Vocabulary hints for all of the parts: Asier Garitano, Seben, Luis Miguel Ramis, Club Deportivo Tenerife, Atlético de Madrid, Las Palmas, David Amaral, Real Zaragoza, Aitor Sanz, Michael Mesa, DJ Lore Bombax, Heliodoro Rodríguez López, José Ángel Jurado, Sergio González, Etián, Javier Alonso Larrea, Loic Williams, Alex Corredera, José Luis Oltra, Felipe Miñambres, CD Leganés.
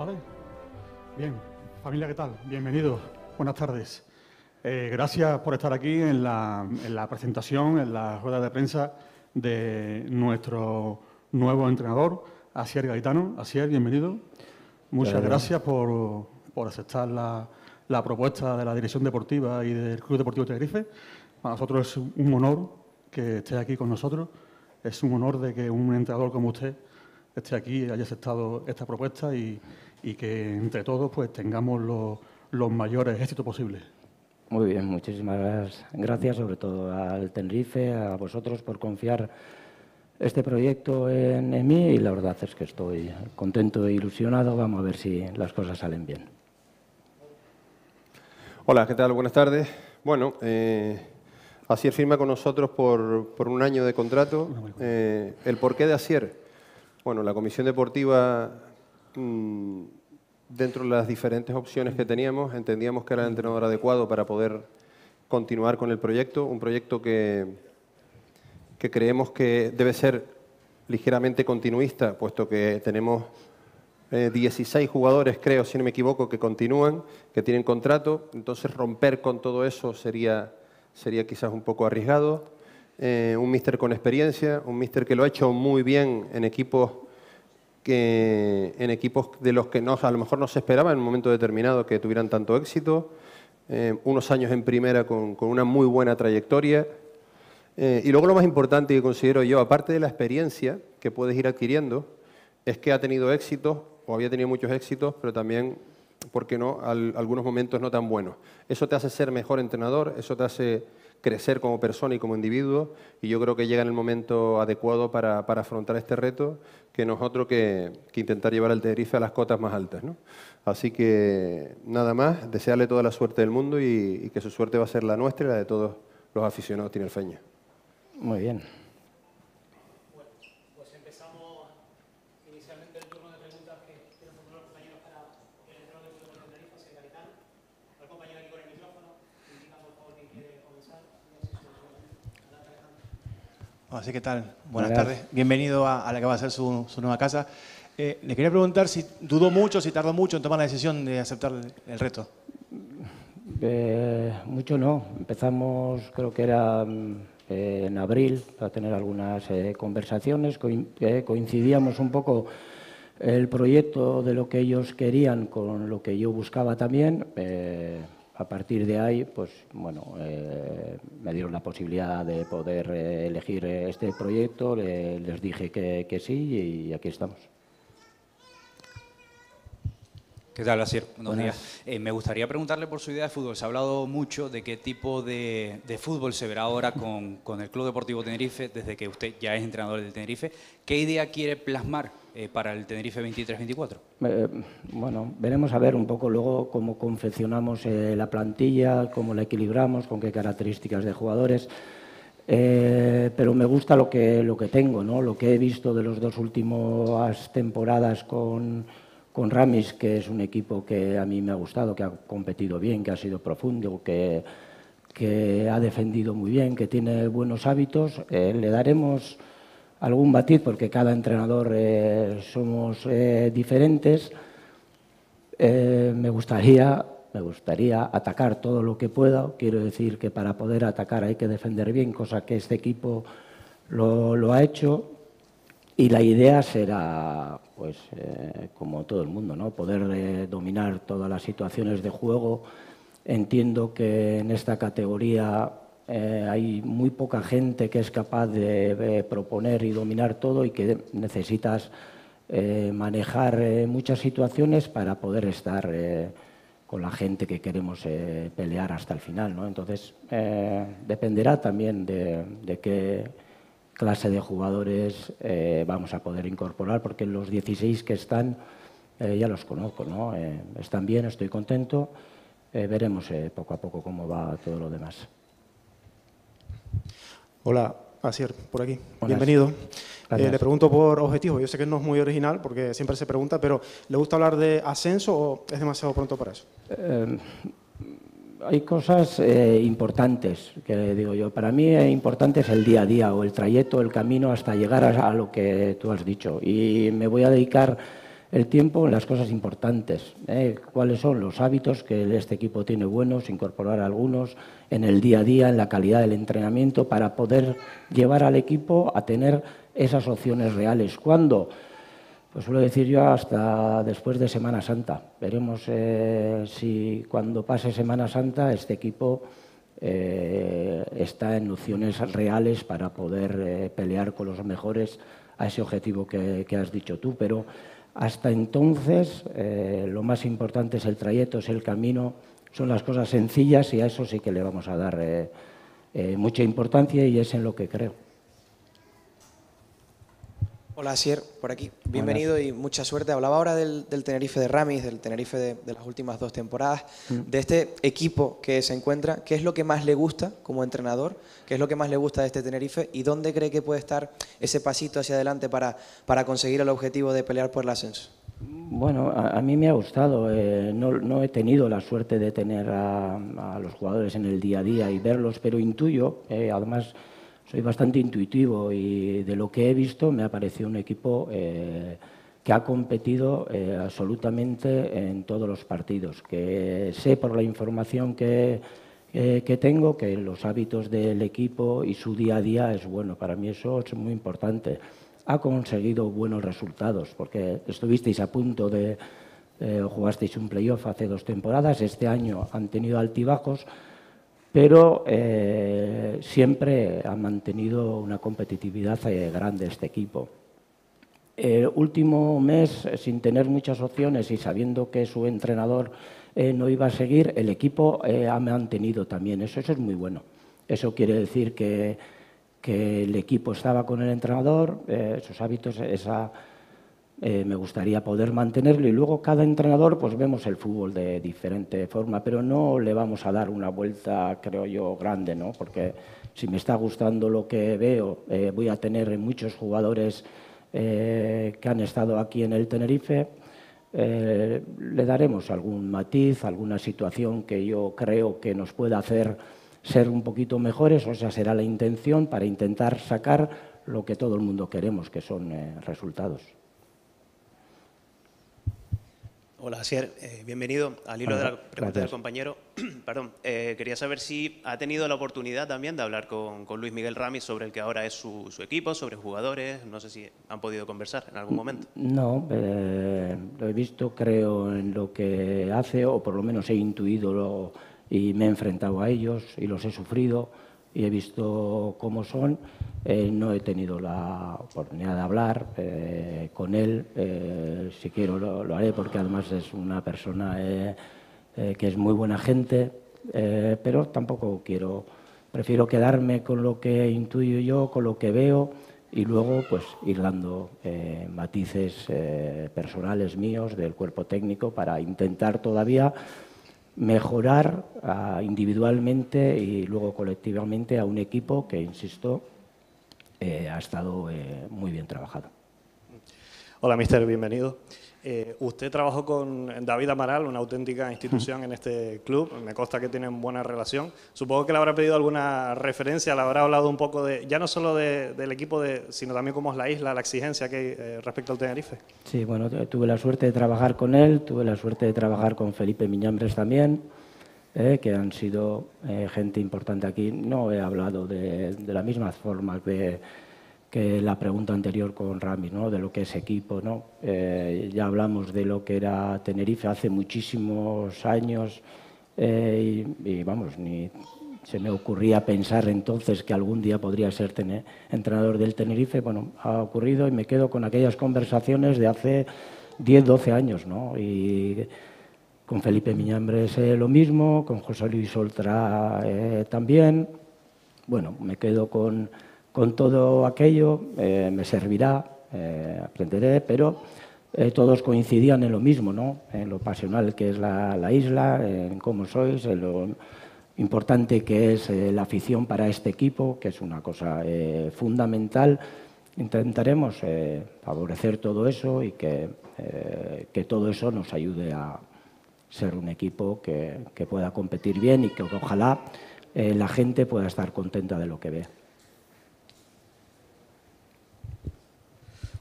¿vale? Bien, familia, ¿qué tal? Bienvenidos, buenas tardes. Gracias por estar aquí en la presentación, en la rueda de prensa de nuestro nuevo entrenador, Asier Garitano. Asier, bienvenido. Muchas gracias por aceptar la propuesta de la Dirección Deportiva y del Club Deportivo Tenerife. Para nosotros es un honor que esté aquí con nosotros. Es un honor de que un entrenador como usted esté aquí y haya aceptado esta propuesta y que entre todos pues tengamos los mayores éxitos posibles. Muy bien, muchísimas gracias sobre todo al Tenerife, a vosotros por confiar este proyecto en mí y la verdad es que estoy contento e ilusionado. Vamos a ver si las cosas salen bien. Hola, ¿qué tal? Buenas tardes. Bueno, Asier firma con nosotros por un año de contrato. ¿El porqué de Asier? Bueno, la comisión deportiva, dentro de las diferentes opciones que teníamos, entendíamos que era el entrenador adecuado para poder continuar con el proyecto. Un proyecto que creemos que debe ser ligeramente continuista, puesto que tenemos 16 jugadores, creo, si no me equivoco, que continúan, que tienen contrato. Entonces, romper con todo eso sería quizás un poco arriesgado. Un míster con experiencia, un míster que lo ha hecho muy bien en equipos de los que a lo mejor no se esperaba en un momento determinado que tuvieran tanto éxito. Unos años en primera con una muy buena trayectoria. Y luego lo más importante que considero yo, aparte de la experiencia que puedes ir adquiriendo, es que ha tenido éxitos, o había tenido muchos éxitos, pero también, ¿por qué no?, algunos momentos no tan buenos. Eso te hace ser mejor entrenador, eso te hace crecer como persona y como individuo, y yo creo que llega en el momento adecuado para afrontar este reto, que no es otro que intentar llevar al Tenerife a las cotas más altas, ¿no? Así que, nada más, desearle toda la suerte del mundo y que su suerte va a ser la nuestra y la de todos los aficionados tinerfeños. Muy bien. Bueno, pues empezamos inicialmente el turno de preguntas que tienen los compañeros para el entrenador del Club Deportivo Tenerife, Asier Garitano. Al compañero aquí con el micrófono, indica por favor quién quiere comenzar. Así que tal, buenas tardes. Bienvenido a la que va a ser su nueva casa. Le quería preguntar si dudó mucho, si tardó mucho en tomar la decisión de aceptar el reto. Mucho no. Empezamos, creo que era en abril, para tener algunas conversaciones. Coincidíamos un poco el proyecto de lo que ellos querían con lo que yo buscaba también. A partir de ahí, pues bueno, me dieron la posibilidad de poder elegir este proyecto. Les dije que sí y aquí estamos. ¿Qué tal, Asier? Buenos días. Me gustaría preguntarle por su idea de fútbol. Se ha hablado mucho de qué tipo de fútbol se verá ahora con el Club Deportivo Tenerife, desde que usted ya es entrenador del Tenerife. ¿Qué idea quiere plasmar para el Tenerife 23-24? Bueno, veremos a ver un poco luego cómo confeccionamos la plantilla, cómo la equilibramos, con qué características de jugadores. Pero me gusta lo que tengo, ¿no? Lo que he visto de las dos últimas temporadas con Ramis, que es un equipo que a mí me ha gustado, que ha competido bien, que ha sido profundo, que ha defendido muy bien, que tiene buenos hábitos. Le daremos algún matiz porque cada entrenador somos diferentes. Me gustaría atacar todo lo que pueda. Quiero decir que para poder atacar hay que defender bien, cosa que este equipo lo ha hecho. Y la idea será, pues, como todo el mundo, ¿no?, poder dominar todas las situaciones de juego. Entiendo que en esta categoría hay muy poca gente que es capaz de proponer y dominar todo y que necesitas manejar muchas situaciones para poder estar con la gente que queremos pelear hasta el final, ¿no? Entonces, dependerá también de qué clase de jugadores vamos a poder incorporar, porque los 16 que están ya los conozco, ¿no? Están bien, estoy contento. Veremos poco a poco cómo va todo lo demás. Hola, Asier, por aquí. Buenas. Bienvenido. Le pregunto por objetivos. Yo sé que no es muy original porque siempre se pregunta, pero ¿le gusta hablar de ascenso o es demasiado pronto para eso? Hay cosas importantes, que digo yo. Para mí importante es el día a día o el trayecto, el camino hasta llegar a lo que tú has dicho. Y me voy a dedicar el tiempo en las cosas importantes, cuáles son los hábitos que este equipo tiene buenos, incorporar algunos en el día a día, en la calidad del entrenamiento, para poder llevar al equipo a tener esas opciones reales. ¿Cuándo? Pues suelo decir yo, hasta después de Semana Santa. Veremos si cuando pase Semana Santa este equipo está en nociones reales para poder pelear con los mejores a ese objetivo que has dicho tú. Pero hasta entonces lo más importante es el trayecto, es el camino, son las cosas sencillas, y a eso sí que le vamos a dar mucha importancia, y es en lo que creo. Hola, Asier, por aquí. Bienvenido. Hola. Y mucha suerte. Hablaba ahora del Tenerife de Ramis, del Tenerife de las últimas dos temporadas, de este equipo que se encuentra. ¿Qué es lo que más le gusta como entrenador? ¿Qué es lo que más le gusta de este Tenerife? ¿Y dónde cree que puede estar ese pasito hacia adelante para conseguir el objetivo de pelear por el ascenso? Bueno, a mí me ha gustado. No he tenido la suerte de tener a los jugadores en el día a día y verlos, pero intuyo, además... soy bastante intuitivo, y de lo que he visto me ha parecido un equipo que ha competido absolutamente en todos los partidos, que sé por la información que tengo que los hábitos del equipo y su día a día es bueno. Para mí eso es muy importante. Ha conseguido buenos resultados, porque estuvisteis a punto de... jugasteis un playoff hace dos temporadas, este año han tenido altibajos, pero siempre ha mantenido una competitividad grande este equipo. El último mes, sin tener muchas opciones y sabiendo que su entrenador no iba a seguir, el equipo ha mantenido también. Eso es muy bueno. Eso quiere decir que el equipo estaba con el entrenador, esos hábitos, me gustaría poder mantenerlo, y luego cada entrenador pues vemos el fútbol de diferente forma, pero no le vamos a dar una vuelta, creo yo, grande, ¿no? Porque si me está gustando lo que veo, voy a tener muchos jugadores que han estado aquí en el Tenerife, le daremos algún matiz, alguna situación que yo creo que nos pueda hacer ser un poquito mejores, o sea, será la intención para intentar sacar lo que todo el mundo queremos, que son resultados. Hola, Asier. Bienvenido. Al hilo de la pregunta del compañero, perdón, quería saber si ha tenido la oportunidad también de hablar con Luis Miguel Ramis sobre el que ahora es su equipo, sobre jugadores. No sé si han podido conversar en algún momento. No, lo he visto, creo, en lo que hace, o por lo menos he intuido y me he enfrentado a ellos y los he sufrido y he visto cómo son. No he tenido la oportunidad de hablar con él, si quiero lo haré, porque además es una persona que es muy buena gente, pero tampoco quiero, prefiero quedarme con lo que intuyo yo, con lo que veo, y luego pues ir dando matices personales míos del cuerpo técnico para intentar todavía mejorar individualmente y luego colectivamente a un equipo que, insisto, ha estado muy bien trabajado. Hola, mister, bienvenido. Usted trabajó con David Amaral, una auténtica institución en este club. Me consta que tienen buena relación. Supongo que le habrá pedido alguna referencia, le habrá hablado un poco de, ya no solo del equipo, sino también cómo es la isla, la exigencia que hay respecto al Tenerife. Sí, bueno, tuve la suerte de trabajar con él, tuve la suerte de trabajar con Felipe Miñambres también, que han sido gente importante aquí. No he hablado de la misma forma que la pregunta anterior con Ramis, ¿no? De lo que es equipo, ¿no? Ya hablamos de lo que era Tenerife hace muchísimos años, y vamos, ni se me ocurría pensar entonces que algún día podría ser entrenador del Tenerife. Bueno, ha ocurrido, y me quedo con aquellas conversaciones de hace 10, 12 años, ¿no? Y con Felipe Miñambres lo mismo, con José Luis Oltra también. Bueno, me quedo con todo aquello, me servirá, aprenderé, pero todos coincidían en lo mismo, ¿no? En lo pasional que es la isla, en cómo sois, en lo importante que es la afición para este equipo, que es una cosa fundamental. Intentaremos favorecer todo eso y que todo eso nos ayude a ser un equipo que pueda competir bien y que ojalá la gente pueda estar contenta de lo que ve.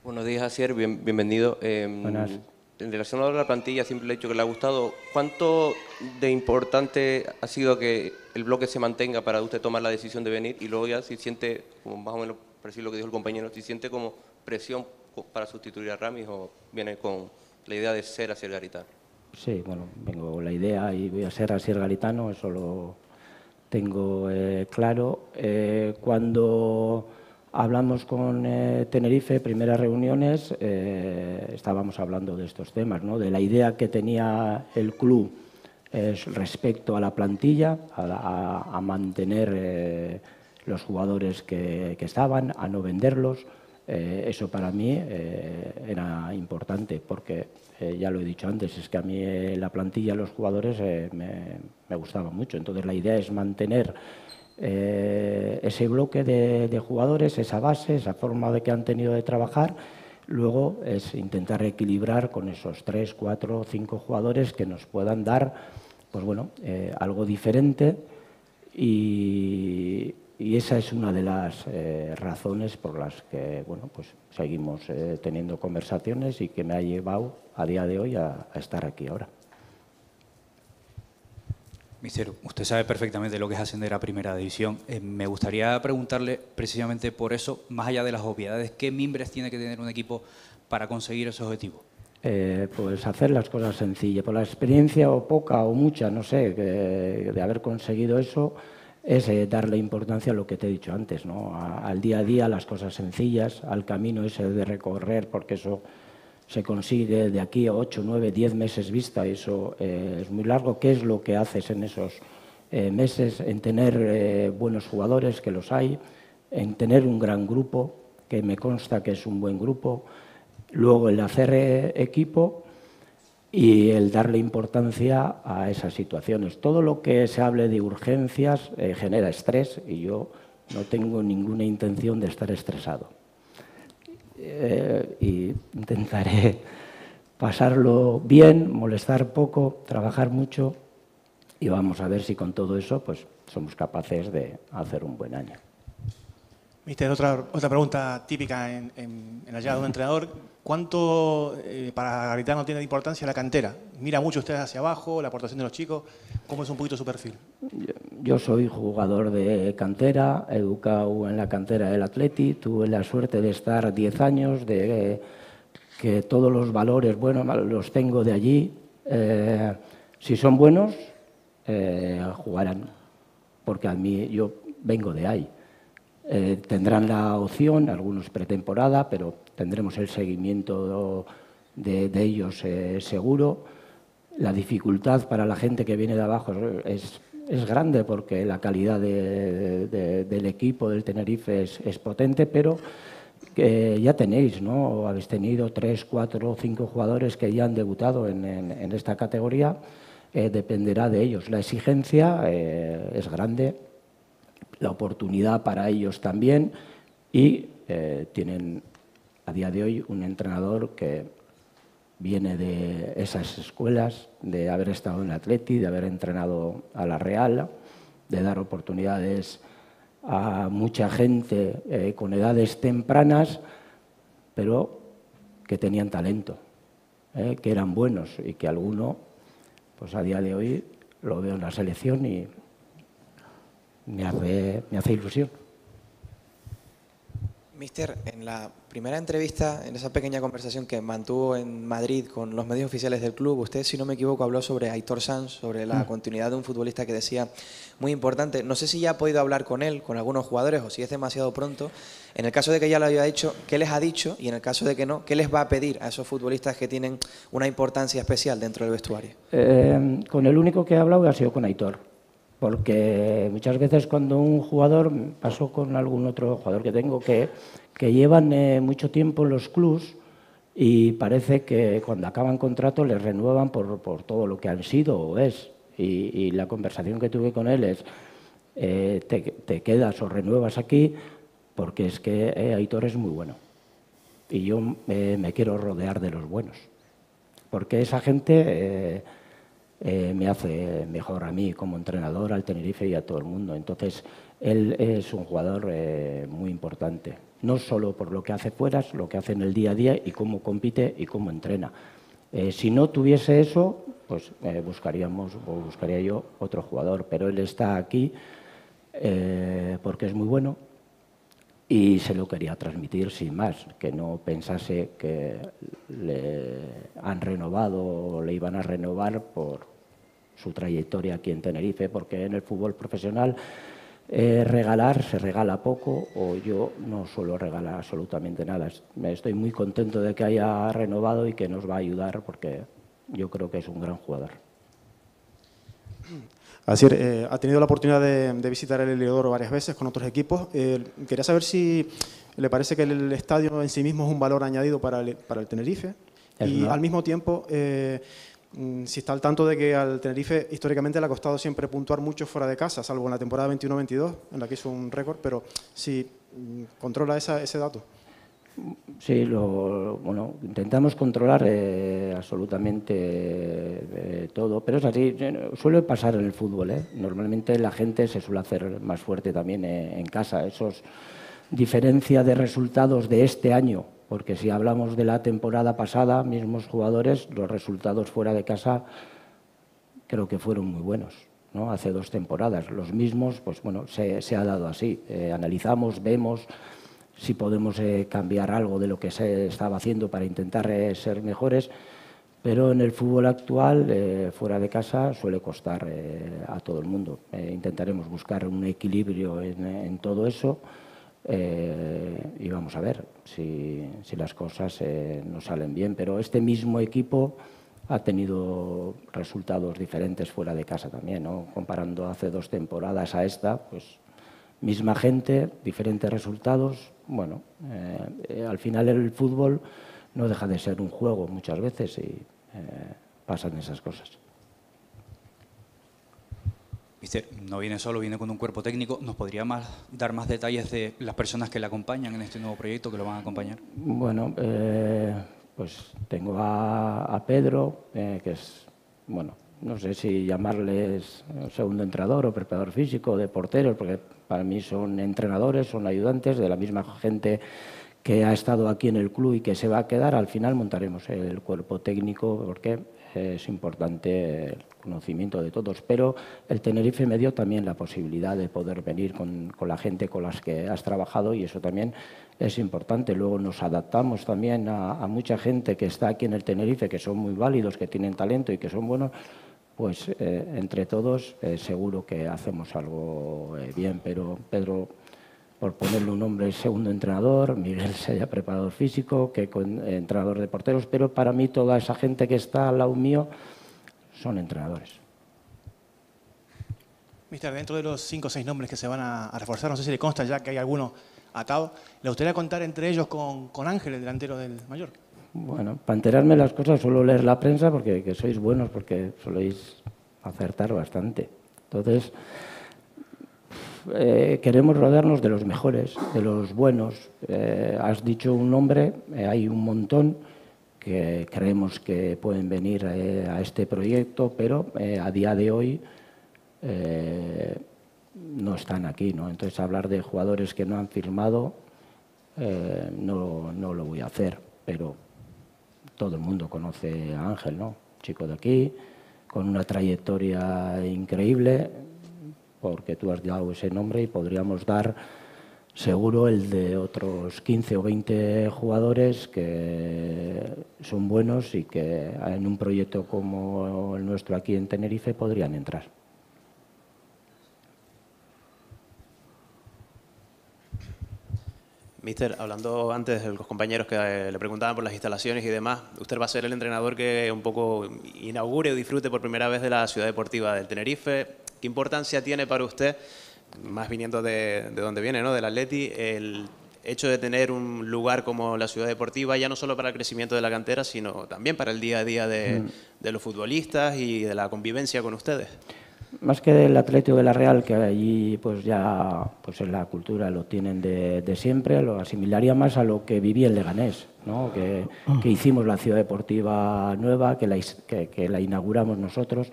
Buenos días, Asier, bienvenido. Buenas. En relación a la plantilla, siempre le he dicho que le ha gustado. ¿Cuánto de importante ha sido que el bloque se mantenga para usted tomar la decisión de venir? Y luego ya si siente, como más o menos por decir lo que dijo el compañero, si siente como presión para sustituir a Ramis o viene con la idea de ser Asier Garitano. Sí, bueno, vengo con la idea y voy a ser Asier Garitano, eso lo tengo claro. Cuando hablamos con Tenerife, primeras reuniones, estábamos hablando de estos temas, ¿no? De la idea que tenía el club respecto a la plantilla, a mantener los jugadores que estaban, a no venderlos. Eso para mí era importante porque, ya lo he dicho antes, es que a mí la plantilla, los jugadores me gustaba mucho. Entonces la idea es mantener ese bloque de jugadores, esa base, esa forma de que han tenido de trabajar. Luego es intentar equilibrar con esos 3, 4, 5 jugadores que nos puedan dar, pues bueno, algo diferente, y esa es una de las razones por las que, bueno, pues seguimos teniendo conversaciones y que me ha llevado a día de hoy a estar aquí ahora. Mister, usted sabe perfectamente lo que es ascender a Primera División. Me gustaría preguntarle precisamente por eso, más allá de las obviedades, ¿qué mimbres tiene que tener un equipo para conseguir ese objetivo? Pues hacer las cosas sencillas. Por la experiencia o poca o mucha, no sé, de haber conseguido eso, es darle importancia a lo que te he dicho antes, ¿no? Al día a día, a las cosas sencillas, al camino ese de recorrer, porque eso se consigue de aquí a 8, 9, 10 meses vista, y eso es muy largo. ¿Qué es lo que haces en esos meses? En tener buenos jugadores, que los hay, en tener un gran grupo, que me consta que es un buen grupo, luego el hacer equipo y el darle importancia a esas situaciones. Todo lo que se hable de urgencias genera estrés, y yo no tengo ninguna intención de estar estresado. Y intentaré pasarlo bien, molestar poco, trabajar mucho, y vamos a ver si con todo eso pues somos capaces de hacer un buen año. Mister, otra pregunta típica en la llegada de un entrenador. ¿Cuánto para Garitano tiene de importancia la cantera? ¿Mira mucho ustedes hacia abajo, la aportación de los chicos? ¿Cómo es un poquito su perfil? Yo soy jugador de cantera, educado en la cantera del Atleti. Tuve la suerte de estar 10 años, de que todos los valores, bueno, los tengo de allí. Si son buenos, jugarán, porque a mí, yo vengo de ahí. Tendrán la opción, algunos pretemporada, pero tendremos el seguimiento de ellos seguro. La dificultad para la gente que viene de abajo es grande, porque la calidad del equipo del Tenerife es potente, pero ya tenéis, ¿no? O habéis tenido 3, 4, 5 jugadores que ya han debutado en esta categoría. Dependerá de ellos. La exigencia es grande, la oportunidad para ellos también, y tienen a día de hoy un entrenador que viene de esas escuelas, de haber estado en el Atleti, de haber entrenado a la Real, de dar oportunidades a mucha gente con edades tempranas, pero que tenían talento, que eran buenos, y que alguno, pues a día de hoy lo veo en la selección y me hace ilusión. Mister, en la primera entrevista, en esa pequeña conversación que mantuvo en Madrid con los medios oficiales del club, usted, si no me equivoco, habló sobre Aitor Sanz, sobre la continuidad de un futbolista que decía muy importante. No sé si ya ha podido hablar con él, con algunos jugadores, o si es demasiado pronto. En el caso de que ya lo haya hecho, ¿qué les ha dicho? Y en el caso de que no, ¿qué les va a pedir a esos futbolistas que tienen una importancia especial dentro del vestuario? Con el único que he hablado ha sido con Aitor. Porque muchas veces cuando un jugador, pasó con algún otro jugador que tengo, que llevan mucho tiempo en los clubs, y parece que cuando acaban contrato les renuevan por todo lo que han sido o es. Y la conversación que tuve con él es, te quedas o renuevas aquí, porque es que Aitor es muy bueno. Y yo me quiero rodear de los buenos, porque esa gente me hace mejor a mí como entrenador, al Tenerife y a todo el mundo. Entonces, él es un jugador muy importante, no solo por lo que hace fuera, lo que hace en el día a día y cómo compite y cómo entrena. Si no tuviese eso, pues buscaríamos, o buscaría yo, otro jugador. Pero él está aquí porque es muy bueno y se lo quería transmitir sin más, que no pensase que le han renovado o le iban a renovar por su trayectoria aquí en Tenerife, porque en el fútbol profesional regalar se regala poco, o yo no suelo regalar absolutamente nada. Estoy muy contento de que haya renovado y que nos va a ayudar, porque yo creo que es un gran jugador. Asier, ha tenido la oportunidad de visitar el Heliodoro varias veces con otros equipos. Quería saber si le parece que el estadio en sí mismo es un valor añadido para el Tenerife. Y al mismo tiempo, si está al tanto de que al Tenerife históricamente le ha costado siempre puntuar mucho fuera de casa, salvo en la temporada 21-22, en la que hizo un récord, pero si controla ese dato. Sí, bueno, intentamos controlar absolutamente todo, pero es así, suele pasar en el fútbol, ¿eh? Normalmente la gente se suele hacer más fuerte también en casa. Esos diferencia de resultados de este año, porque si hablamos de la temporada pasada, mismos jugadores, los resultados fuera de casa creo que fueron muy buenos, ¿no? Hace dos temporadas, los mismos, pues bueno, se ha dado así. Analizamos, vemos si podemos cambiar algo de lo que se estaba haciendo para intentar ser mejores, pero en el fútbol actual, fuera de casa, suele costar a todo el mundo. Intentaremos buscar un equilibrio en todo eso y vamos a ver si las cosas nos salen bien. Pero este mismo equipo ha tenido resultados diferentes fuera de casa también, ¿no? Comparando hace dos temporadas a esta, pues misma gente, diferentes resultados. Bueno, al final el fútbol no deja de ser un juego muchas veces y pasan esas cosas. Mister, no viene solo, viene con un cuerpo técnico. ¿Nos podría dar más detalles de las personas que le acompañan en este nuevo proyecto, que lo van a acompañar? Bueno, pues tengo a Pedro, que es, bueno, no sé si llamarles segundo entrenador o preparador físico de porteros, porque para mí son entrenadores, son ayudantes de la misma gente que ha estado aquí en el club y que se va a quedar. Al final montaremos el cuerpo técnico, porque es importante el conocimiento de todos. Pero el Tenerife me dio también la posibilidad de poder venir con la gente con las que has trabajado, y eso también es importante. Luego nos adaptamos también a mucha gente que está aquí en el Tenerife, que son muy válidos, que tienen talento y que son buenos. Pues entre todos seguro que hacemos algo bien. Pero Pedro, por ponerle un nombre, es segundo entrenador, Miguel sería preparador físico, que entrenador de porteros, pero para mí toda esa gente que está al lado mío son entrenadores. Mister, dentro de los 5 o 6 nombres que se van a reforzar, no sé si le consta ya que hay alguno atado, ¿le gustaría contar entre ellos con Ángel, el delantero del Mallorca? Bueno, para enterarme de las cosas suelo leer la prensa, porque que sois buenos, porque soléis acertar bastante. Entonces, queremos rodearnos de los mejores, de los buenos. Has dicho un nombre, hay un montón que creemos que pueden venir a este proyecto, pero a día de hoy no están aquí, ¿no? Entonces, hablar de jugadores que no han firmado no lo voy a hacer, pero todo el mundo conoce a Ángel, ¿no? Chico de aquí, con una trayectoria increíble, porque tú has dado ese nombre, y podríamos dar seguro el de otros 15 o 20 jugadores que son buenos y que en un proyecto como el nuestro aquí en Tenerife podrían entrar. Mister, hablando antes de los compañeros que le preguntaban por las instalaciones y demás, usted va a ser el entrenador que un poco inaugure o disfrute por primera vez de la ciudad deportiva del Tenerife. ¿Qué importancia tiene para usted, más viniendo de donde viene, ¿no?, del Atleti, el hecho de tener un lugar como la ciudad deportiva, ya no solo para el crecimiento de la cantera, sino también para el día a día de los futbolistas y de la convivencia con ustedes? Más que del Atlético de la Real, que allí pues ya pues en la cultura lo tienen de siempre, lo asimilaría más a lo que viví en Leganés, ¿no? Que hicimos la ciudad deportiva nueva, que la inauguramos nosotros.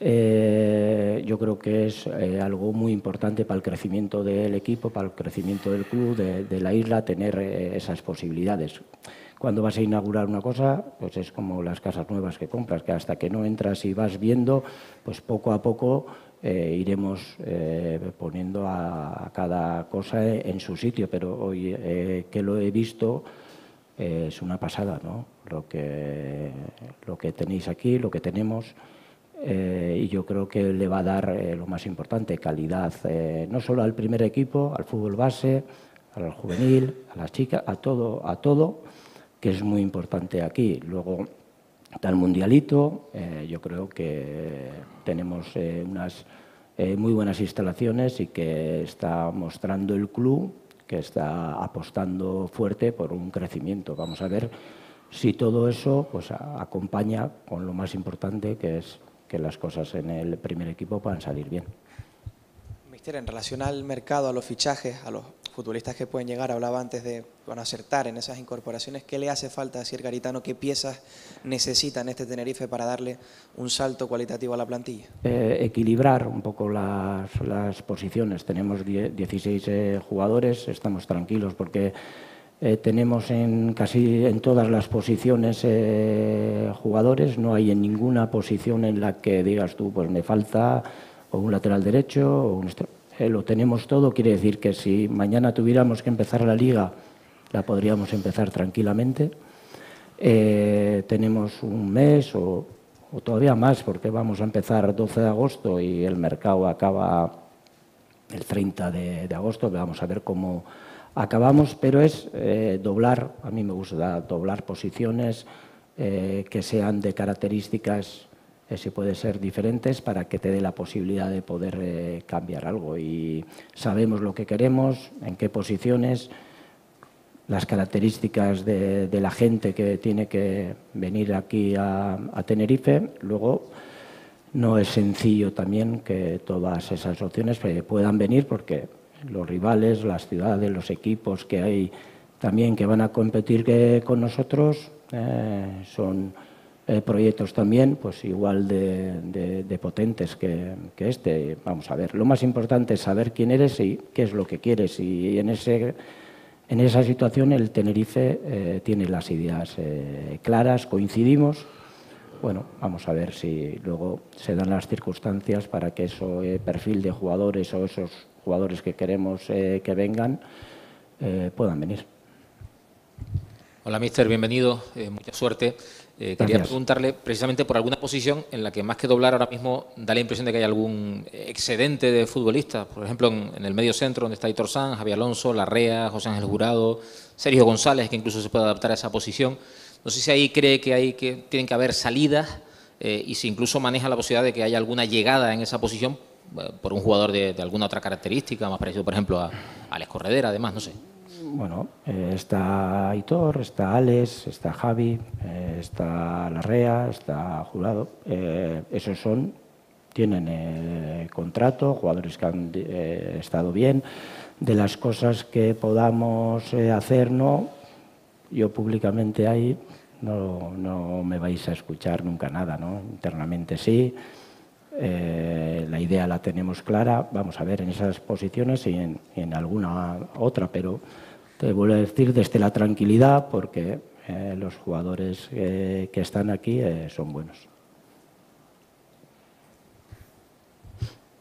Yo creo que es algo muy importante para el crecimiento del equipo, para el crecimiento del club, de la isla, tener esas posibilidades. Cuando vas a inaugurar una cosa, pues es como las casas nuevas que compras, que hasta que no entras y vas viendo, pues poco a poco iremos poniendo a cada cosa en su sitio. Pero hoy que lo he visto, es una pasada, ¿no? Lo que tenéis aquí, lo que tenemos. Y yo creo que le va a dar lo más importante, calidad, no solo al primer equipo, al fútbol base, al juvenil, a las chicas, a todo. Que es muy importante aquí. Luego, está el mundialito, yo creo que tenemos unas muy buenas instalaciones y que está mostrando el club, que está apostando fuerte por un crecimiento. Vamos a ver si todo eso pues, acompaña con lo más importante, que es que las cosas en el primer equipo puedan salir bien. Mister, en relación al mercado, a los fichajes, a los futbolistas que pueden llegar, hablaba antes de van a acertar en esas incorporaciones. ¿Qué le hace falta a Asier Garitano? ¿Qué piezas necesitan este Tenerife para darle un salto cualitativo a la plantilla? Equilibrar un poco las posiciones. Tenemos 16 jugadores, estamos tranquilos porque tenemos casi en todas las posiciones jugadores. No hay en ninguna posición en la que digas tú, pues me falta o un lateral derecho o un... lo tenemos todo, quiere decir que si mañana tuviéramos que empezar la liga, la podríamos empezar tranquilamente. Tenemos un mes o todavía más, porque vamos a empezar 12 de agosto y el mercado acaba el 30 de agosto, vamos a ver cómo acabamos, pero es doblar, a mí me gusta doblar posiciones que sean de características si puede ser diferentes para que te dé la posibilidad de poder cambiar algo. Y sabemos lo que queremos, en qué posiciones, las características de la gente que tiene que venir aquí a Tenerife. Luego, no es sencillo también que todas esas opciones puedan venir porque los rivales, las ciudades, los equipos que hay también que van a competir con nosotros son... proyectos también, pues igual de potentes que este. Vamos a ver, lo más importante es saber quién eres y qué es lo que quieres. Y en esa situación el Tenerife tiene las ideas claras, coincidimos. Bueno, vamos a ver si luego se dan las circunstancias para que ese perfil de jugadores o esos jugadores que queremos que vengan puedan venir. Hola, mister, bienvenido, mucha suerte. Quería preguntarle precisamente por alguna posición en la que más que doblar ahora mismo da la impresión de que hay algún excedente de futbolistas. Por ejemplo, en el medio centro donde está Aitor Sanz, Javier Alonso, Larrea, José Ángel Jurado, Sergio González, que incluso se puede adaptar a esa posición. No sé si ahí cree que tienen que haber salidas y si incluso maneja la posibilidad de que haya alguna llegada en esa posición por un jugador de alguna otra característica, más parecido por ejemplo a Alex Corredera, además, no sé. Bueno, está Aitor, está Alex, está Javi, está Larrea, está Jurado. Esos tienen contrato, jugadores que han estado bien. De las cosas que podamos hacer, no. Yo públicamente ahí no me vais a escuchar nunca nada, ¿no? Internamente sí. La idea la tenemos clara. Vamos a ver en esas posiciones y en alguna otra, pero... Te vuelvo a decir desde la tranquilidad porque los jugadores que están aquí son buenos.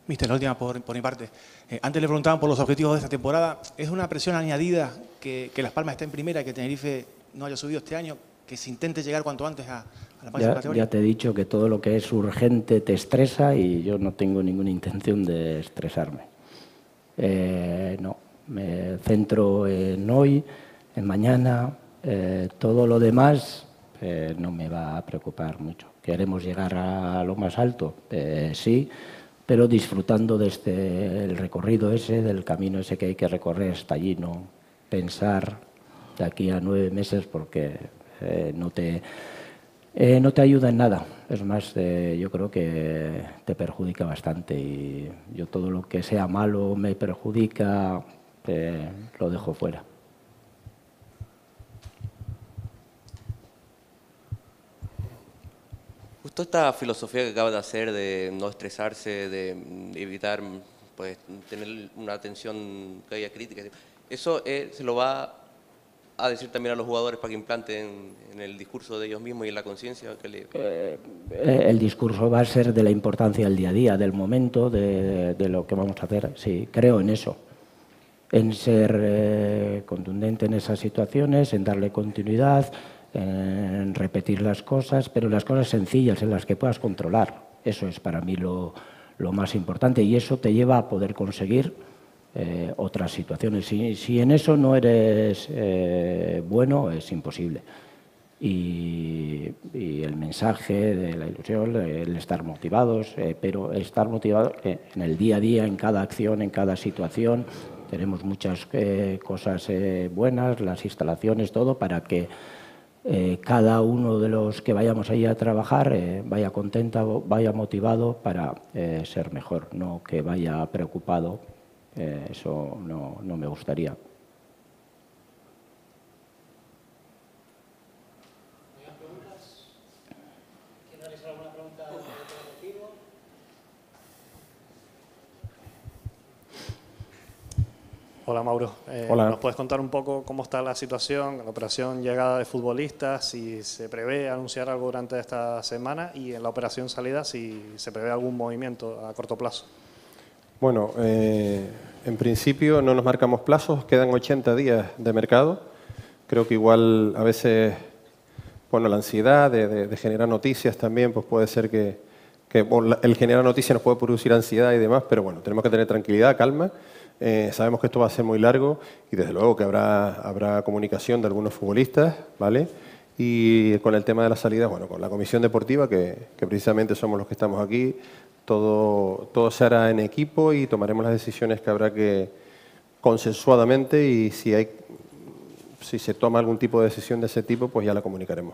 Mister, la última por mi parte. Antes le preguntaban por los objetivos de esta temporada. ¿Es una presión añadida que Las Palmas esté en primera, que Tenerife no haya subido este año, que se intente llegar cuanto antes a la máxima categoría? Ya te he dicho que todo lo que es urgente te estresa y yo no tengo ninguna intención de estresarme. No. Me centro en hoy, en mañana, todo lo demás no me va a preocupar mucho. Queremos llegar a lo más alto, sí, pero disfrutando de el recorrido ese, del camino ese que hay que recorrer hasta allí, no pensar de aquí a 9 meses porque no te ayuda en nada. Es más, yo creo que te perjudica bastante y yo todo lo que sea malo me perjudica... lo dejo fuera. Justo esta filosofía que acaba de hacer de no estresarse, de evitar pues, tener una atención que haya crítica, ¿eso se lo va a decir también a los jugadores para que implanten en el discurso de ellos mismos y en la conciencia? El discurso va a ser de la importancia del día a día, del momento, de lo que vamos a hacer. Sí, creo en eso, en ser contundente en esas situaciones, en darle continuidad, en repetir las cosas, pero las cosas sencillas en las que puedas controlar. Eso es para mí lo más importante y eso te lleva a poder conseguir otras situaciones. Si en eso no eres bueno, es imposible. Y el mensaje de la ilusión, el estar motivados, pero estar motivados en el día a día, en cada acción, en cada situación. Tenemos muchas cosas buenas, las instalaciones, todo, para que cada uno de los que vayamos ahí a trabajar vaya contento, vaya motivado para ser mejor, no que vaya preocupado. Eso no me gustaría. ¿Quién realiza alguna pregunta del Deportivo? Hola, Mauro. Hola. ¿Nos puedes contar un poco cómo está la situación, la operación llegada de futbolistas, si se prevé anunciar algo durante esta semana y en la operación salida si se prevé algún movimiento a corto plazo? Bueno, en principio no nos marcamos plazos, quedan 80 días de mercado. Creo que igual a veces, bueno, la ansiedad de generar noticias también, pues puede ser que el generar noticias nos puede producir ansiedad y demás, pero bueno, tenemos que tener tranquilidad, calma. Sabemos que esto va a ser muy largo y desde luego que habrá comunicación de algunos futbolistas, ¿vale? Y con el tema de las salidas, bueno, con la comisión deportiva, que precisamente somos los que estamos aquí, todo se hará en equipo y tomaremos las decisiones que habrá que consensuadamente, y si se toma algún tipo de decisión de ese tipo, pues ya la comunicaremos.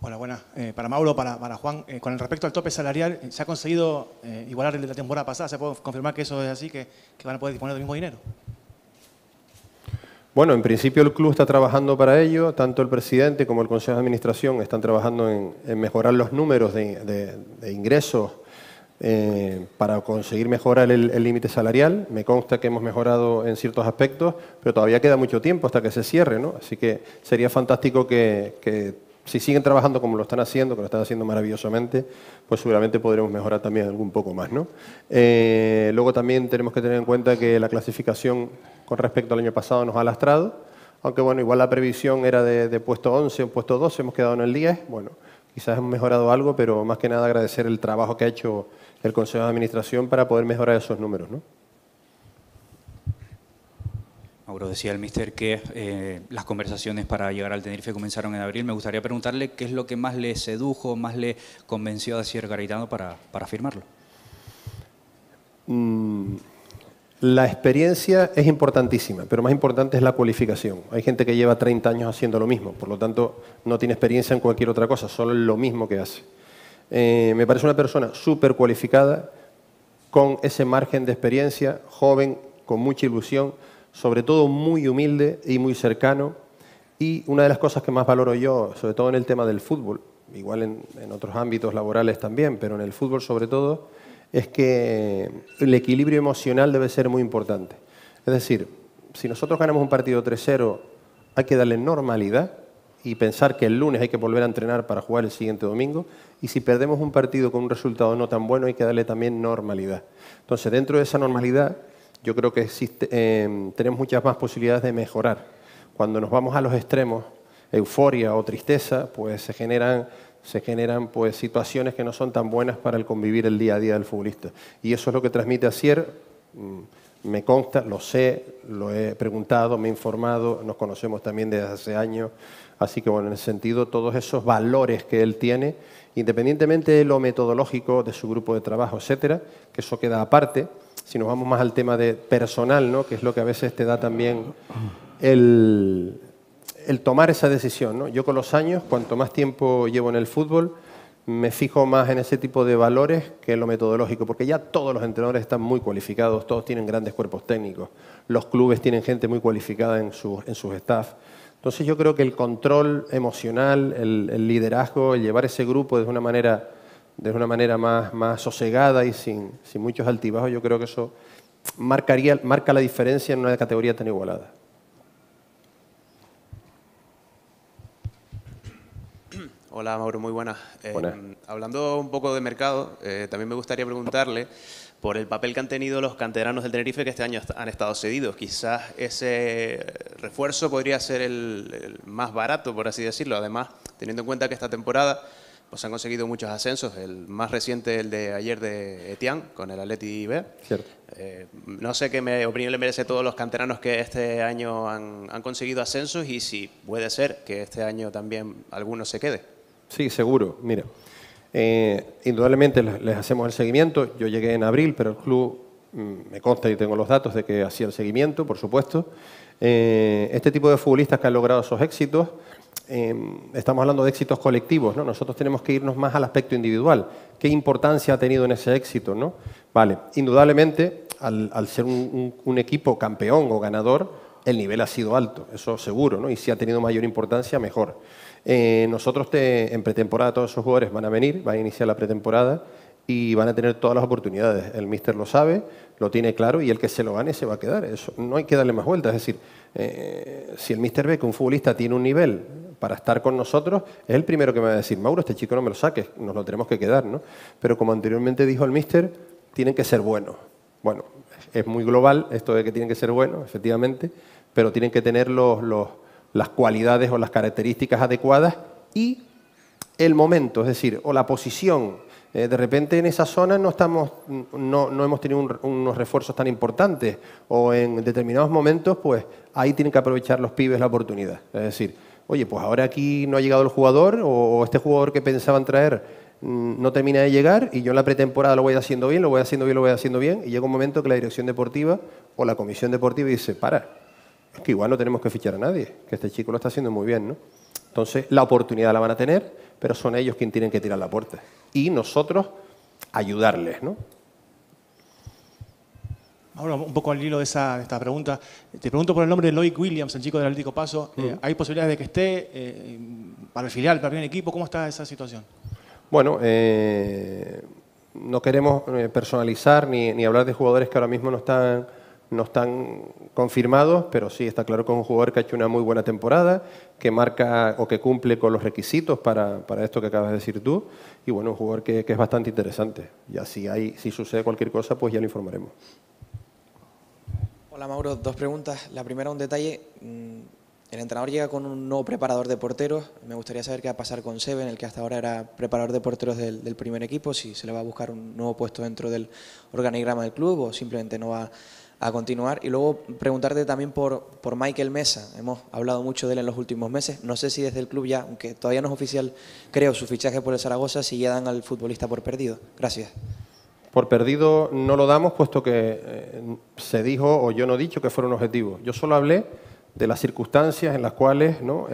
Hola, buenas. Para Mauro, para Juan, con respecto al tope salarial, ¿se ha conseguido igualar el de la temporada pasada? ¿Se puede confirmar que eso es así, que van a poder disponer del mismo dinero? Bueno, en principio el club está trabajando para ello, tanto el presidente como el Consejo de Administración están trabajando en mejorar los números de ingresos para conseguir mejorar el límite salarial. Me consta que hemos mejorado en ciertos aspectos, pero todavía queda mucho tiempo hasta que se cierre, ¿no? Así que sería fantástico que si siguen trabajando como lo están haciendo, que lo están haciendo maravillosamente, pues seguramente podremos mejorar también algún poco más, ¿no? Luego también tenemos que tener en cuenta que la clasificación con respecto al año pasado nos ha lastrado, aunque bueno, igual la previsión era de puesto 11 o puesto 12, hemos quedado en el 10, bueno, quizás hemos mejorado algo, pero más que nada agradecer el trabajo que ha hecho el Consejo de Administración para poder mejorar esos números, ¿no? Mauro, decía el míster que las conversaciones para llegar al Tenerife comenzaron en abril. Me gustaría preguntarle qué es lo que más le sedujo, más le convenció a Asier Garitano para firmarlo. La experiencia es importantísima, pero más importante es la cualificación. Hay gente que lleva 30 años haciendo lo mismo, por lo tanto no tiene experiencia en cualquier otra cosa, solo lo mismo que hace. Me parece una persona súper cualificada, con ese margen de experiencia, joven, con mucha ilusión, sobre todo muy humilde y muy cercano. Y una de las cosas que más valoro yo, sobre todo en el tema del fútbol, igual en otros ámbitos laborales también, pero en el fútbol sobre todo, es que el equilibrio emocional debe ser muy importante. Es decir, si nosotros ganamos un partido 3-0, hay que darle normalidad y pensar que el lunes hay que volver a entrenar para jugar el siguiente domingo. Y si perdemos un partido con un resultado no tan bueno, hay que darle también normalidad. Entonces, dentro de esa normalidad, yo creo que existe, tenemos muchas más posibilidades de mejorar. Cuando nos vamos a los extremos, euforia o tristeza, pues se generan pues situaciones que no son tan buenas para el convivir el día a día del futbolista. Y eso es lo que transmite Asier, me consta, lo sé, lo he preguntado, me he informado, nos conocemos también desde hace años, así que bueno, en ese sentido, todos esos valores que él tiene, independientemente de lo metodológico, de su grupo de trabajo, etcétera, que eso queda aparte. Si nos vamos más al tema de personal, ¿no?, que es lo que a veces te da también el tomar esa decisión, ¿no? Yo con los años, cuanto más tiempo llevo en el fútbol, me fijo más en ese tipo de valores que en lo metodológico, porque ya todos los entrenadores están muy cualificados, todos tienen grandes cuerpos técnicos, los clubes tienen gente muy cualificada en sus staff. Entonces yo creo que el control emocional, el liderazgo, el llevar ese grupo de una manera más sosegada y sin muchos altibajos, yo creo que eso marca la diferencia en una categoría tan igualada. Hola, Mauro, muy buenas. Buenas. Hablando un poco de mercado, también me gustaría preguntarle por el papel que han tenido los canteranos del Tenerife que este año han estado cedidos. Quizás ese refuerzo podría ser el más barato, por así decirlo. Además, teniendo en cuenta que esta temporada pues, han conseguido muchos ascensos. El más reciente, el de ayer de Etián, con el Atleti B. Cierto. No sé qué opinión le merece a todos los canteranos que este año han conseguido ascensos y si puede ser que este año también alguno se quede. Sí, seguro. Mira, indudablemente les hacemos el seguimiento. Yo llegué en abril, pero el club me consta y tengo los datos de que hacía el seguimiento, por supuesto. Este tipo de futbolistas que han logrado esos éxitos, estamos hablando de éxitos colectivos, ¿no? Nosotros tenemos que irnos más al aspecto individual. ¿Qué importancia ha tenido en ese éxito, no? Vale, indudablemente, al ser un equipo campeón o ganador, el nivel ha sido alto, eso seguro, ¿no? Y si ha tenido mayor importancia, mejor. Nosotros en pretemporada todos esos jugadores van a venir, van a iniciar la pretemporada y van a tener todas las oportunidades. El míster lo sabe, lo tiene claro y el que se lo gane se va a quedar. Eso, no hay que darle más vueltas. Es decir, si el míster ve que un futbolista tiene un nivel para estar con nosotros, es el primero que me va a decir, Mauro, este chico no me lo saques, nos lo tenemos que quedar, ¿no? Pero como anteriormente dijo el míster, tienen que ser buenos. Bueno, es muy global esto de que tienen que ser buenos, efectivamente, pero tienen que tener las cualidades o las características adecuadas y el momento, es decir, o la posición. De repente en esa zona no hemos tenido unos refuerzos tan importantes o en determinados momentos, pues ahí tienen que aprovechar los pibes la oportunidad. Es decir, oye, pues ahora aquí no ha llegado el jugador o este jugador que pensaban traer no termina de llegar y yo en la pretemporada lo voy haciendo bien, lo voy haciendo bien, lo voy haciendo bien y llega un momento que la dirección deportiva o la comisión deportiva dice, para, es que igual no tenemos que fichar a nadie, que este chico lo está haciendo muy bien, ¿no? Entonces, la oportunidad la van a tener, pero son ellos quienes tienen que tirar la puerta. Y nosotros, ayudarles, ¿no? Ahora, un poco al hilo de esta pregunta. Te pregunto por el nombre de Loic Williams, el chico del Atlético Paso. ¿Hay posibilidades de que esté para el filial, para el equipo? ¿Cómo está esa situación? Bueno, no queremos personalizar ni hablar de jugadores que ahora mismo no están confirmados, pero sí está claro que es un jugador que ha hecho una muy buena temporada, que marca o que cumple con los requisitos para esto que acabas de decir tú, y bueno, un jugador que es bastante interesante. Y así si sucede cualquier cosa, pues ya lo informaremos. Hola Mauro, dos preguntas. La primera, un detalle. El entrenador llega con un nuevo preparador de porteros. Me gustaría saber qué va a pasar con Seben, el que hasta ahora era preparador de porteros del primer equipo, si se le va a buscar un nuevo puesto dentro del organigrama del club o simplemente no va a continuar. Y luego preguntarte también por Michael Mesa. Hemos hablado mucho de él en los últimos meses. No sé si desde el club ya, aunque todavía no es oficial, creo, su fichaje por el Zaragoza, si ya dan al futbolista por perdido. Gracias. Por perdido no lo damos, puesto que se dijo, o yo no he dicho, que fuera un objetivo. Yo solo hablé de las circunstancias en las cuales, ¿no?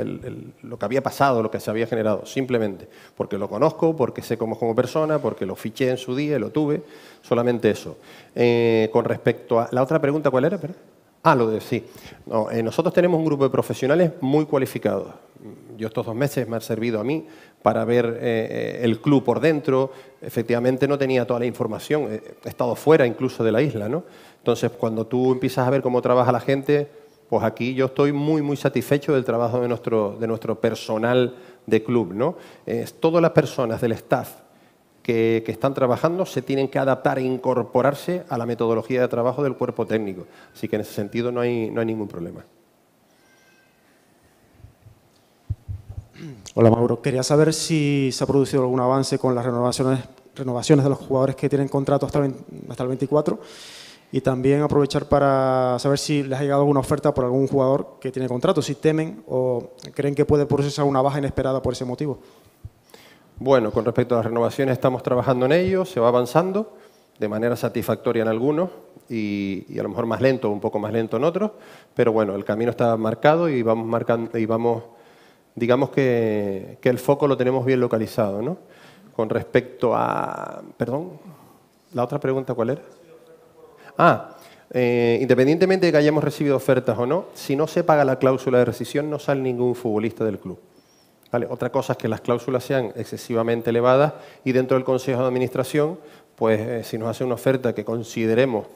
Lo que había pasado, lo que se había generado, simplemente. Porque lo conozco, porque sé cómo es como persona, porque lo fiché en su día, lo tuve, solamente eso. Con respecto a la otra pregunta, ¿cuál era? Ah, lo de sí. No, nosotros tenemos un grupo de profesionales muy cualificados. Yo estos dos meses me han servido a mí para ver el club por dentro. Efectivamente no tenía toda la información, he estado fuera incluso de la isla, ¿no? Entonces cuando tú empiezas a ver cómo trabaja la gente, pues aquí yo estoy muy, muy satisfecho del trabajo de nuestro personal de club, ¿no? Todas las personas del staff que están trabajando se tienen que adaptar e incorporarse a la metodología de trabajo del cuerpo técnico. Así que en ese sentido no hay ningún problema. Hola Mauro, quería saber si se ha producido algún avance con las renovaciones de los jugadores que tienen contrato hasta el 24. Y también aprovechar para saber si les ha llegado alguna oferta por algún jugador que tiene contrato, si temen o creen que puede producirse alguna baja inesperada por ese motivo. Bueno, con respecto a las renovaciones estamos trabajando en ello, se va avanzando de manera satisfactoria en algunos y a lo mejor más lento, un poco más lento en otros, pero bueno, el camino está marcado y vamos marcando y vamos, digamos que el foco lo tenemos bien localizado, ¿no? Con respecto a, perdón, la otra pregunta, ¿cuál era? Ah, independientemente de que hayamos recibido ofertas o no, si no se paga la cláusula de rescisión no sale ningún futbolista del club. ¿Vale? Otra cosa es que las cláusulas sean excesivamente elevadas y dentro del Consejo de Administración, pues si nos hace una oferta que consideremos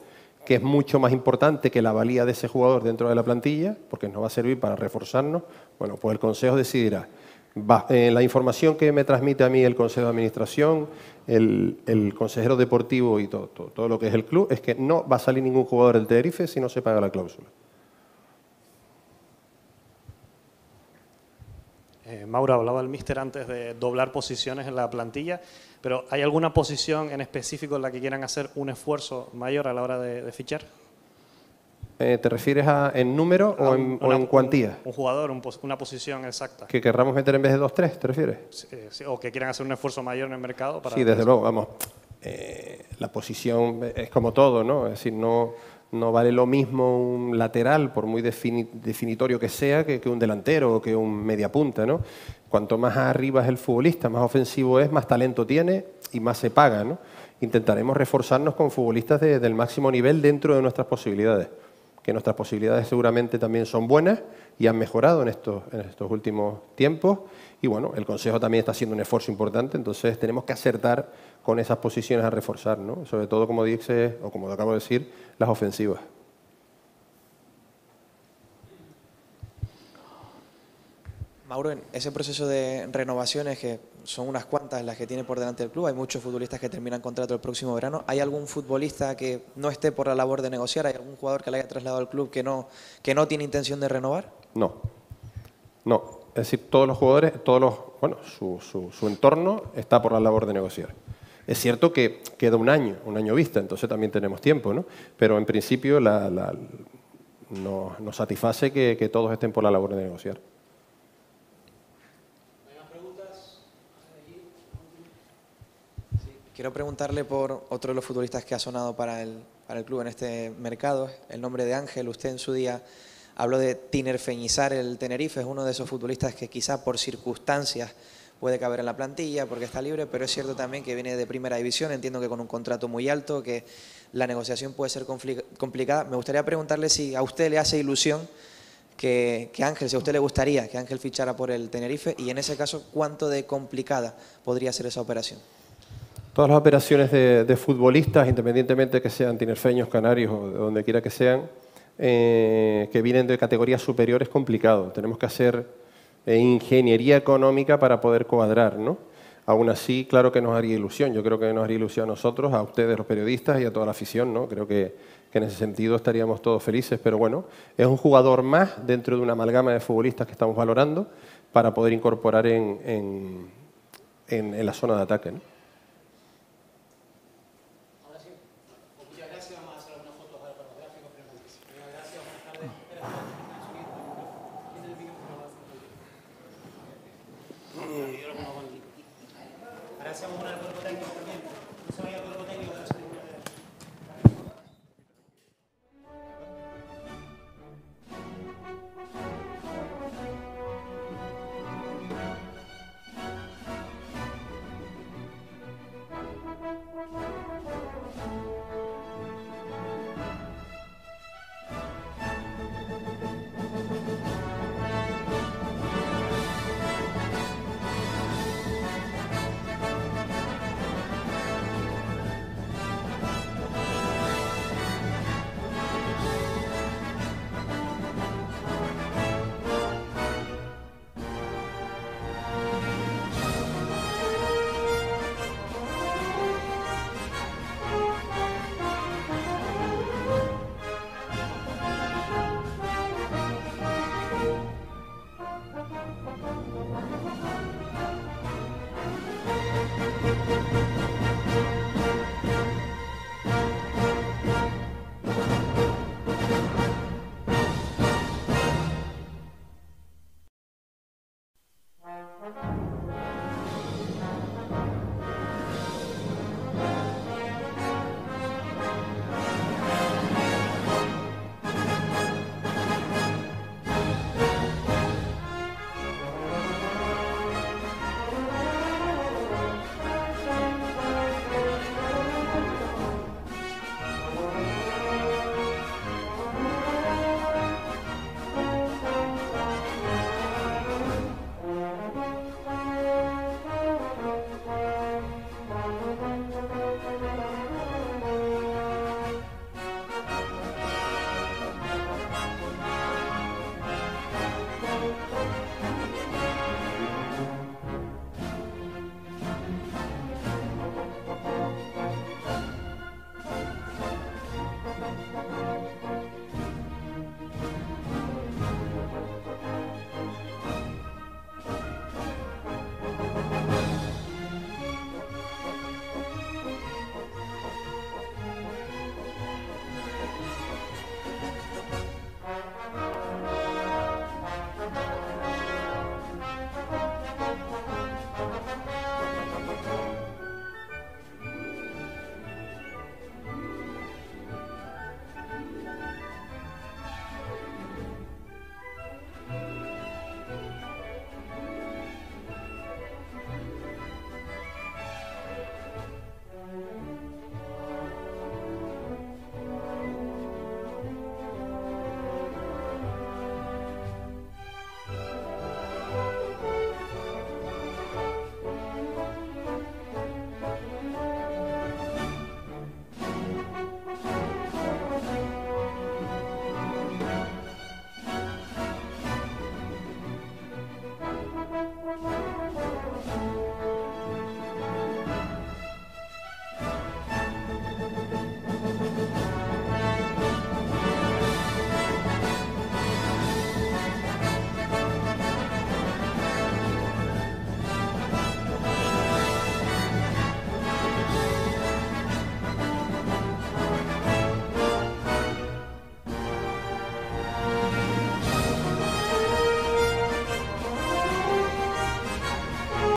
que es mucho más importante que la valía de ese jugador dentro de la plantilla, porque nos va a servir para reforzarnos, bueno, pues el Consejo decidirá La información que me transmite a mí el Consejo de Administración, el consejero deportivo y todo lo que es el club, es que no va a salir ningún jugador del Tenerife si no se paga la cláusula. Mauro, hablaba el míster antes de doblar posiciones en la plantilla, pero ¿hay alguna posición en específico en la que quieran hacer un esfuerzo mayor a la hora de fichar? ¿Te refieres a en número o en cuantía? Un jugador, una posición exacta. ¿Que querramos meter en vez de 2-3, te refieres? Sí, sí, o que quieran hacer un esfuerzo mayor en el mercado. Para sí, desde luego, vamos. La posición es como todo, ¿no? Es decir, no vale lo mismo un lateral, por muy definitorio que sea, que un delantero o que un mediapunta, ¿no? Cuanto más arriba es el futbolista, más ofensivo es, más talento tiene y más se paga, ¿no? Intentaremos reforzarnos con futbolistas del máximo nivel dentro de nuestras posibilidades, que nuestras posibilidades seguramente también son buenas y han mejorado en estos últimos tiempos. Y bueno, el Consejo también está haciendo un esfuerzo importante, entonces tenemos que acertar con esas posiciones a reforzar, ¿no? Sobre todo, como dice, o como acabo de decir, las ofensivas. Mauro, en ese proceso de renovaciones, que son unas cuantas las que tiene por delante el club, hay muchos futbolistas que terminan contrato el próximo verano. ¿Hay algún futbolista que no esté por la labor de negociar? ¿Hay algún jugador que le haya trasladado al club que no tiene intención de renovar? No, no. Es decir, todos los jugadores, bueno, su entorno está por la labor de negociar. Es cierto que queda un año vista, entonces también tenemos tiempo, ¿no? Pero en principio nos satisface que todos estén por la labor de negociar. ¿Hay más preguntas? Sí. Quiero preguntarle por otro de los futbolistas que ha sonado para el club en este mercado, el nombre de Ángel. Usted en su día habló de tinerfeñizar el Tenerife. Es uno de esos futbolistas que quizá por circunstancias puede caber en la plantilla porque está libre, pero es cierto también que viene de primera división, entiendo que con un contrato muy alto, que la negociación puede ser complicada. Me gustaría preguntarle si a usted le hace ilusión que Ángel, si a usted le gustaría que Ángel fichara por el Tenerife, y en ese caso, ¿cuánto de complicada podría ser esa operación? Todas las operaciones de futbolistas, independientemente que sean tinerfeños, canarios o de donde quiera que sean, que vienen de categorías superiores, es complicado. Tenemos que hacer ingeniería económica para poder cuadrar, ¿no? Aún así, claro que nos haría ilusión. Yo creo que nos haría ilusión a nosotros, a ustedes los periodistas y a toda la afición, ¿no? Creo que en ese sentido estaríamos todos felices, pero bueno, es un jugador más dentro de una amalgama de futbolistas que estamos valorando para poder incorporar en la zona de ataque, ¿no?